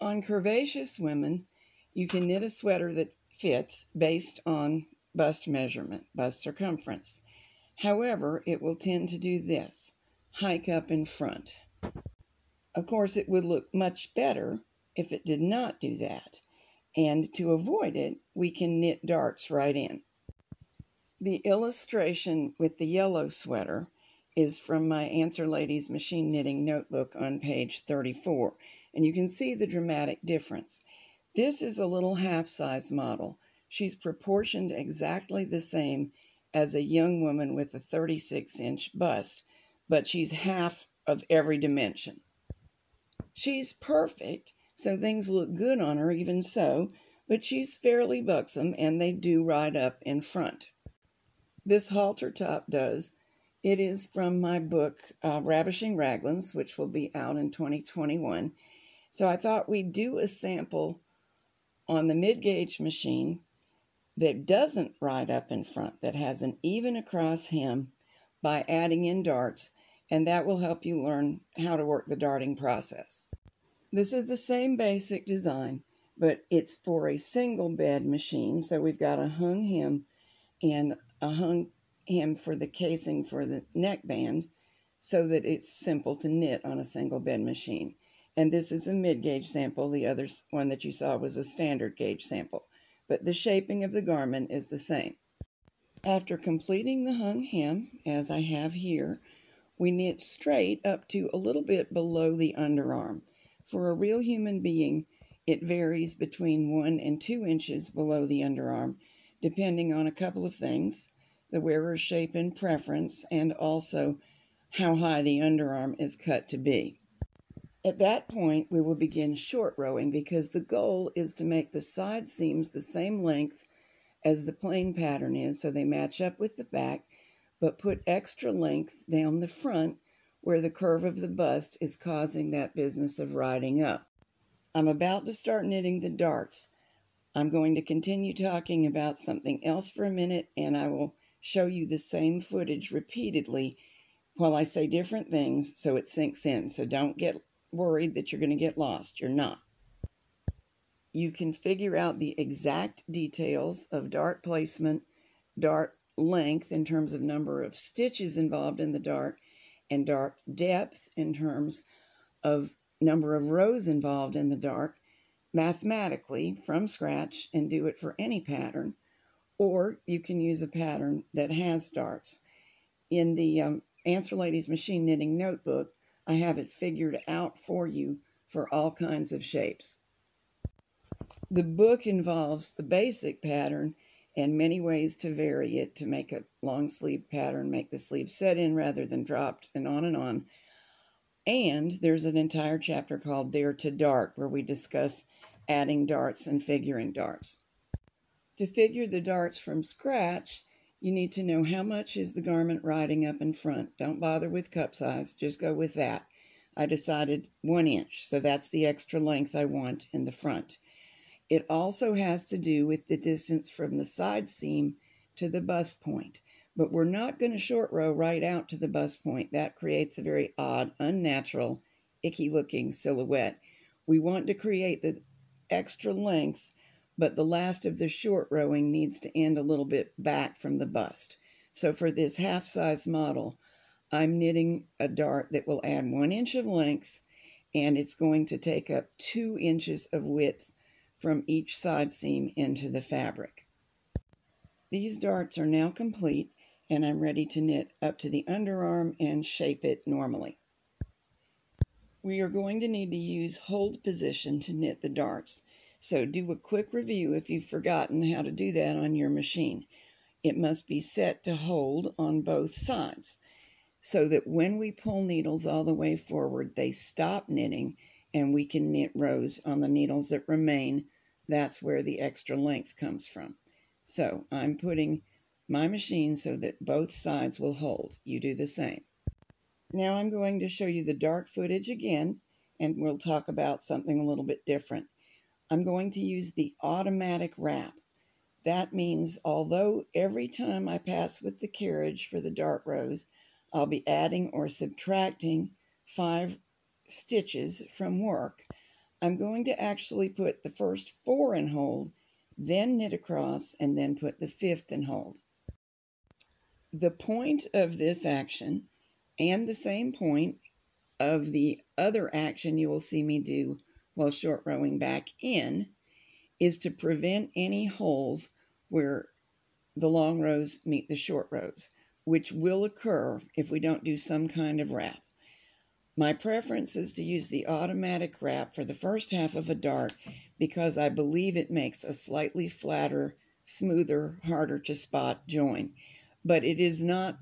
On curvaceous women, you can knit a sweater that fits based on bust measurement, bust circumference. However, it will tend to do this, hike up in front. Of course, it would look much better if it did not do that. And to avoid it, we can knit darts right in. The illustration with the yellow sweater is from my Answer Lady's Machine Knitting Notebook on page 34. And you can see the dramatic difference. This is a little half-size model. She's proportioned exactly the same as a young woman with a 36-inch bust, but she's half of every dimension. She's perfect, so things look good on her even so, but she's fairly buxom and they do ride up in front. This halter top does. It is from my book, Ravishing Raglans, which will be out in 2021. So I thought we'd do a sample on the mid-gauge machine that doesn't ride up in front, that has an even across hem by adding in darts, and that will help you learn how to work the darting process. This is the same basic design, but it's for a single bed machine. So we've got a hung hem and a hung hem for the casing for the neckband so that it's simple to knit on a single bed machine. And this is a mid-gauge sample. The other one that you saw was a standard gauge sample. But the shaping of the garment is the same. After completing the hung hem, as I have here, we knit straight up to a little bit below the underarm. For a real human being, it varies between 1 and 2 inches below the underarm, depending on a couple of things, the wearer's shape and preference, and also how high the underarm is cut to be. At that point, we will begin short rowing because the goal is to make the side seams the same length as the plain pattern is, so they match up with the back, but put extra length down the front where the curve of the bust is causing that business of riding up. I'm about to start knitting the darts. I'm going to continue talking about something else for a minute, and I will show you the same footage repeatedly while I say different things so it sinks in, so don't get worried that you're going to get lost. You're not. You can figure out the exact details of dart placement, dart length in terms of number of stitches involved in the dart, and dart depth in terms of number of rows involved in the dart mathematically from scratch and do it for any pattern, or you can use a pattern that has darts. In the Answer Lady's Machine Knitting Notebook, I have it figured out for you for all kinds of shapes. The book involves the basic pattern and many ways to vary it to make a long sleeve pattern, make the sleeve set in rather than dropped, and on and on. And there's an entire chapter called Dare to Dart where we discuss adding darts and figuring darts. To figure the darts from scratch, you need to know how much is the garment riding up in front. Don't bother with cup size, just go with that. I decided 1 inch, so that's the extra length I want in the front. It also has to do with the distance from the side seam to the bust point, but we're not going to short row right out to the bust point. That creates a very odd, unnatural, icky looking silhouette. We want to create the extra length, but the last of the short rowing needs to end a little bit back from the bust. So for this half-size model, I'm knitting a dart that will add 1 inch of length, and it's going to take up 2 inches of width from each side seam into the fabric. These darts are now complete, and I'm ready to knit up to the underarm and shape it normally. We are going to need to use hold position to knit the darts. So do a quick review if you've forgotten how to do that on your machine. It must be set to hold on both sides so that when we pull needles all the way forward, they stop knitting and we can knit rows on the needles that remain. That's where the extra length comes from. So I'm putting my machine so that both sides will hold. You do the same. Now I'm going to show you the dart footage again, and we'll talk about something a little bit different. I'm going to use the automatic wrap. That means although every time I pass with the carriage for the dart rows, I'll be adding or subtracting 5 stitches from work, I'm going to actually put the first 4 and hold, then knit across, and then put the 5th and hold. The point of this action, and the same point of the other action you will see me do while short rowing back in, is to prevent any holes where the long rows meet the short rows, which will occur if we don't do some kind of wrap. My preference is to use the automatic wrap for the first half of a dart because I believe it makes a slightly flatter, smoother, harder to spot join. But it is not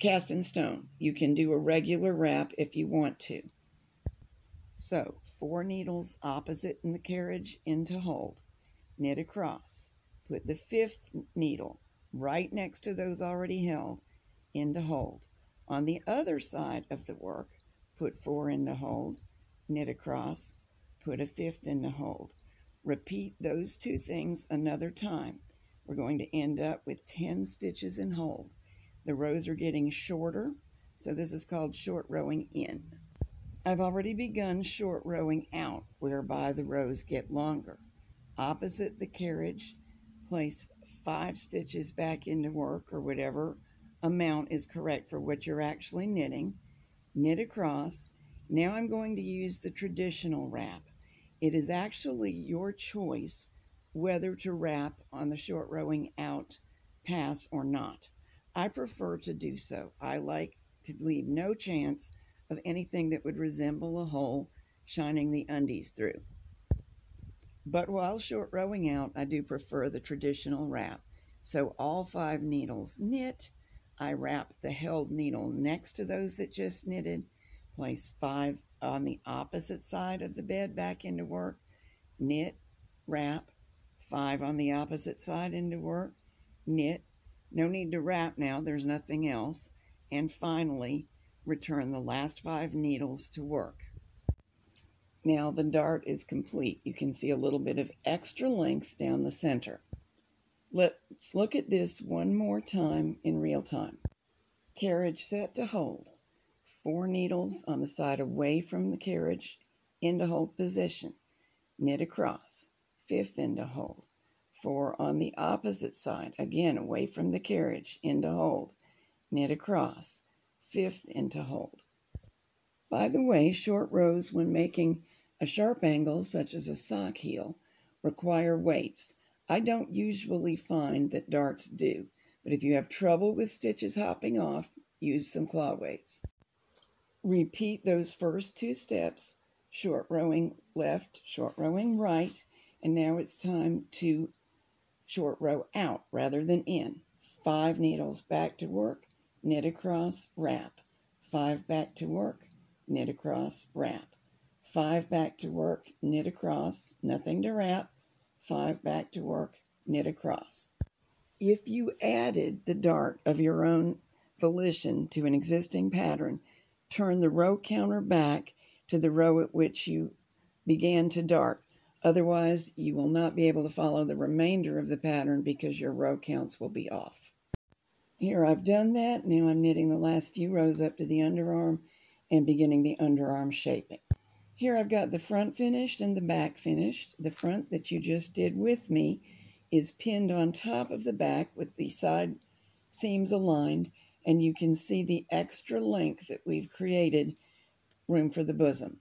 cast in stone. You can do a regular wrap if you want to. So 4 needles opposite in the carriage into hold, knit across, put the 5th needle right next to those already held into hold. On the other side of the work, put 4 into hold, knit across, put a 5th into hold. Repeat those 2 things another time. We're going to end up with 10 stitches in hold. The rows are getting shorter, so this is called short rowing in. I've already begun short rowing out, whereby the rows get longer. Opposite the carriage, place 5 stitches back into work, or whatever amount is correct for what you're actually knitting. Knit across. Now I'm going to use the traditional wrap. It is actually your choice whether to wrap on the short rowing out pass or not. I prefer to do so. I like to leave no chance of anything that would resemble a hole shining the undies through. But while short rowing out, I do prefer the traditional wrap. So all 5 needles knit, I wrap the held needle next to those that just knitted, place 5 on the opposite side of the bed back into work, knit, wrap, 5 on the opposite side into work, knit, no need to wrap now, there's nothing else, and finally, return the last 5 needles to work. Now the dart is complete. You can see a little bit of extra length down the center. Let's look at this one more time in real time. Carriage set to hold. 4 needles on the side away from the carriage into hold position. Knit across. 5th into hold. 4 on the opposite side, again away from the carriage, into hold. Knit across. 5th into hold. By the way, short rows when making a sharp angle such as a sock heel require weights. I don't usually find that darts do, but if you have trouble with stitches hopping off, use some claw weights. Repeat those first 2 steps, short rowing left, short rowing right, and now it's time to short row out rather than in. 5 needles back to work, knit across, wrap, 5 back to work, knit across, wrap, 5 back to work, knit across, nothing to wrap, 5 back to work, knit across. If you added the dart of your own volition to an existing pattern, turn the row counter back to the row at which you began to dart. Otherwise, you will not be able to follow the remainder of the pattern because your row counts will be off. Here I've done that. Now I'm knitting the last few rows up to the underarm and beginning the underarm shaping. Here I've got the front finished and the back finished. The front that you just did with me is pinned on top of the back with the side seams aligned, and you can see the extra length that we've created, room for the bosom.